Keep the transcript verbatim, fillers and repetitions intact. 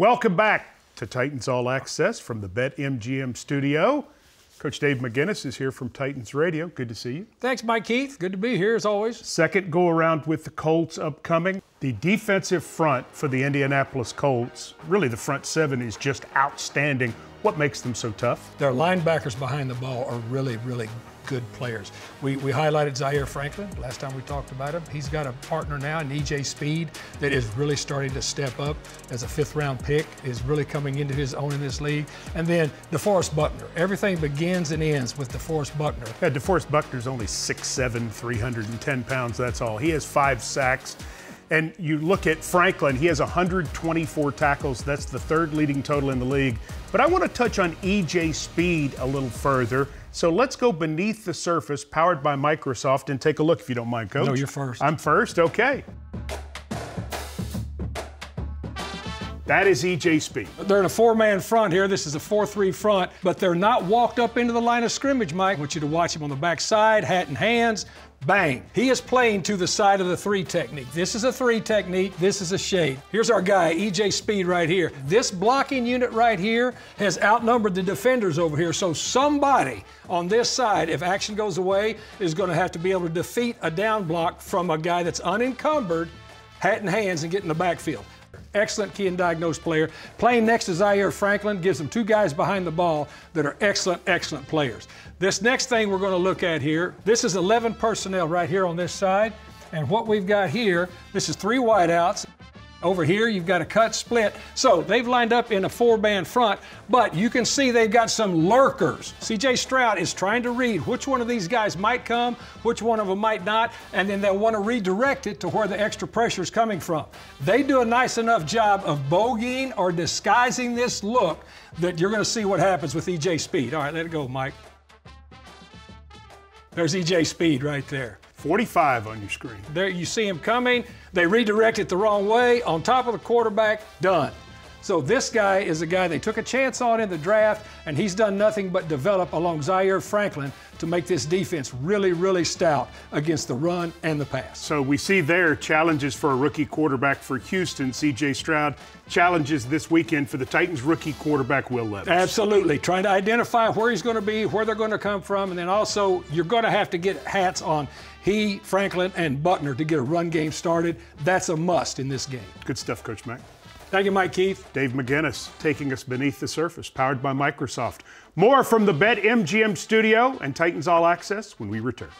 Welcome back to Titans All Access from the Bet M G M studio. Coach Dave McGinnis is here from Titans Radio. Good to see you. Thanks, Mike Keith. Good to be here as always. Second go-around with the Colts upcoming. The defensive front for the Indianapolis Colts, really the front seven, is just outstanding. What makes them so tough? Their linebackers behind the ball are really, really good players. We, we highlighted Zaire Franklin last time we talked about him. He's got a partner now in E J Speed that is really starting to step up as a fifth round pick, is really coming into his own in this league. And then DeForest Buckner. Everything begins and ends with DeForest Buckner. Yeah, DeForest Buckner's only six seven, three hundred ten pounds, that's all. He has five sacks. And you look at Franklin, he has one hundred twenty-four tackles. That's the third leading total in the league. But I want to touch on E J Speed a little further. So let's go beneath the surface, powered by Microsoft, and take a look if you don't mind, Coach. No, you're first. I'm first, okay. That is E J Speed. They're in a four-man front here. This is a four three front, but they're not walked up into the line of scrimmage, Mike. I want you to watch him on the backside, hat in hands. Bang. He is playing to the side of the three technique. This is a three technique. This is a shade. Here's our guy, E J Speed, right here. This blocking unit right here has outnumbered the defenders over here. So somebody on this side, if action goes away, is going to have to be able to defeat a down block from a guy that's unencumbered, hat in hands, and get in the backfield. Excellent key and diagnose player. Playing next to Zaire Franklin gives them two guys behind the ball that are excellent, excellent players. This next thing we're going to look at here, this is eleven personnel right here on this side. And what we've got here, this is three wideouts. Over here, you've got a cut split. So they've lined up in a four-man front, but you can see they've got some lurkers. C J Stroud is trying to read which one of these guys might come, which one of them might not, and then they'll want to redirect it to where the extra pressure is coming from. They do a nice enough job of bogeying or disguising this look that you're going to see what happens with E J Speed. All right, let it go, Mike. There's E J Speed right there. forty-five on your screen. There you see him coming. They redirect it the wrong way. On top of the quarterback, done. So this guy is a guy they took a chance on in the draft, and he's done nothing but develop along Zaire Franklin to make this defense really, really stout against the run and the pass. So we see there challenges for a rookie quarterback for Houston, C J Stroud. Challenges this weekend for the Titans rookie quarterback, Will Levis. Absolutely. Trying to identify where he's going to be, where they're going to come from, and then also you're going to have to get hats on he, Franklin, and Buckner to get a run game started. That's a must in this game. Good stuff, Coach Mack. Thank you, Mike Keith. Dave McGinnis taking us beneath the surface, powered by Microsoft. More from the Bet M G M studio and Titans All Access when we return.